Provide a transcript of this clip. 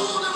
Hold on.